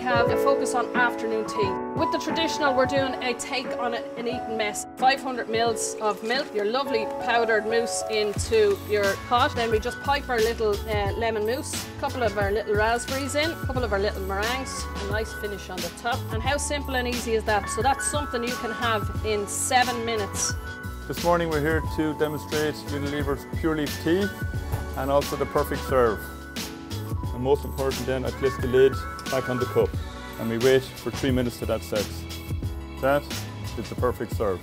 have a focus on afternoon tea. With the traditional, we're doing a take on an Eaton Mess. 500 mils of milk, your lovely powdered mousse into your pot. Then we just pipe our little lemon mousse, a couple of our little raspberries in, a couple of our little meringues, a nice finish on the top. And how simple and easy is that? So that's something you can have in 7 minutes. This morning we're here to demonstrate Unilever's Pure Leaf Tea and also the perfect serve. And most important then, I place the lid back on the cup and we wait for 3 minutes till that sets. That is the perfect serve.